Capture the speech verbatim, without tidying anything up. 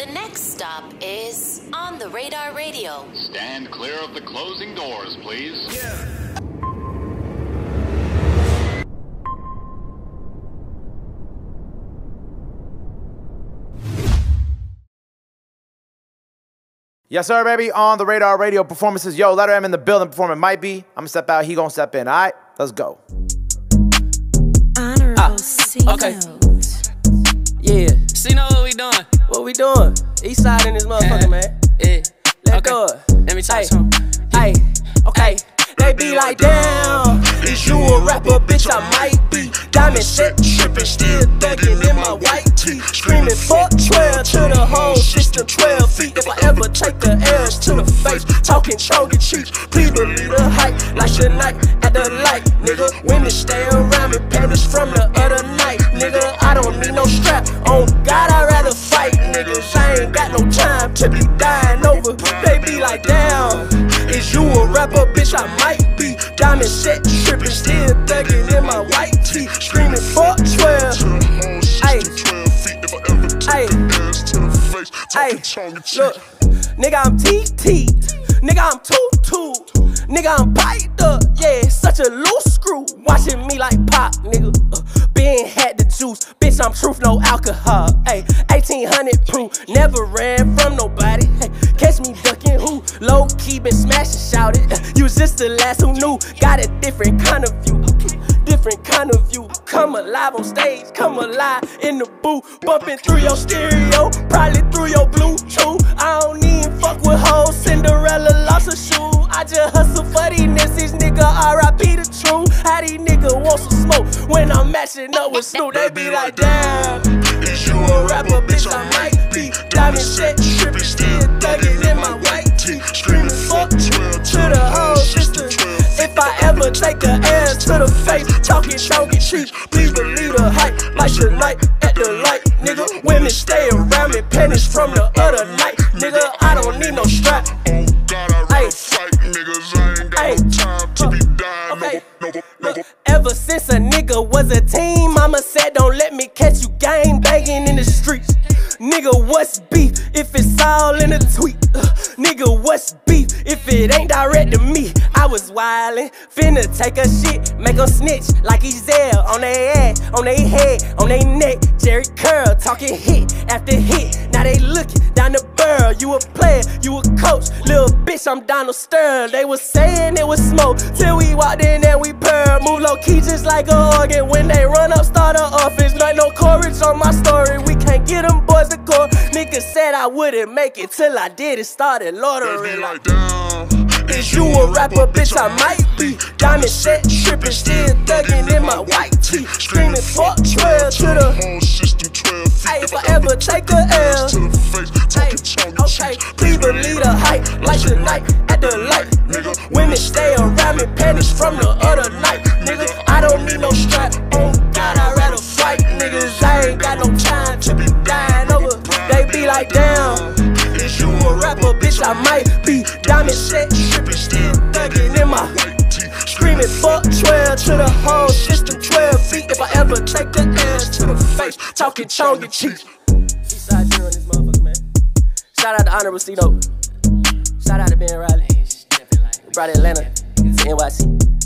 The next stop is On The Radar Radio. Stand clear of the closing doors, please. Yeah. Yes, sir, baby. On The Radar Radio performances. Yo, Letter M in the building performing. Might be. I'm going to step out. He going to step in. All right? Let's go. Honorable ah, C N O Okay. Yeah. C N O T E, what we doing? What we doing? East side in this motherfucker, yeah. man. Yeah. Let go. Okay. Let me talk to him. Hey. Okay. They be like, damn, is you a rapper, bitch? I might be. Diamond set, tripping, still thugging in my white tee. Screaming, fuck twelve to the whole system, twelve feet. If I ever take the L's to the face, talking shoulder cheeks, please believe the hype. Like tonight at the light, nigga. Women stay around me, parents from the other night, nigga. I don't need no strap. Oh God, I'd rather fight, niggas. I ain't got no time to be dying over. They be like, damn, is you a rapper, bitch? I might. Be diamond set, trippin', still thuggin' in my white tee, screaming fuck twelve. Ayy, ayy, ayy, look, nigga I'm T T, nigga I'm two two, nigga I'm piped up, yeah, such a loose screw, watching me like pop, nigga, uh, Ben had the juice, bitch I'm truth, no alcohol, ayy, eighteen hundred proof, never ran from nobody, ay, catch me ducking who, low key been smashing, shouted, you was just the last who knew, got a different kind of view, different kind of view, come alive on stage, come alive in the booth, bumping through your stereo, probably through your Bluetooth, I don't even fuck with hoes, Cinderella lost her shoe, I just hustle for these niggas, nigga, R I P the truth. How these niggas want some smoke when I'm matching up with Snoop? They be like, damn, is you a rapper, bitch? I might be. Diamond set, trippin', still thuggin' in my white tee, screamin' fuck to the whole system. If I ever take a ass to the face, talking shonky cheeks, please believe the hype. Like tonight at the light, nigga. Women stay around me, pennies from the other night, nigga. I don't need no strap. Ever since a nigga was a teen, mama said don't let me catch you gang banging in the streets. Nigga, what's beef if it's all in a tweet? Uh, nigga, what's beef if it ain't direct to me? I was wildin', finna take a shit, make him snitch like he's there on their ass, on their head, on their neck. Jerry Curl talking hit after hit, now they looking down the barrel. You a player, you a coach, little bitch, I'm Donald Stern. They was saying it was smoke till we walked in and we purr. Move low key just like a organ when they run up, start an office. Not no courage on my story, we can't get them boys. Nigga said I wouldn't make it till I did it, started loitering like, damn, is you a rapper, bitch? I might be. Diamond set, trippin', still thuggin' in my white tee, screaming fuck twelve to the whole system, twelve feet. Ay, if I ever take a L to the face, talking to okay, please believe the hype. Like the night at the light, nigga. Women stay around me, panties from the other night, nigga. I don't need no strap. Oh God, I'd rather fight, niggas. I ain't got no time to be dying. Like, damn, is you a rapper, bitch? I might be. Diamond set, trippin', still thuggin' in my white tee, screaming fuck twelve to the whole system, twelve feet. If I ever take the ass to the face, talking chongy cheeks. Eastside Drew on this motherfucker, man. Shout out to Honorable C N O T E. Shout out to Ben Riley. Brought Atlanta to N Y C.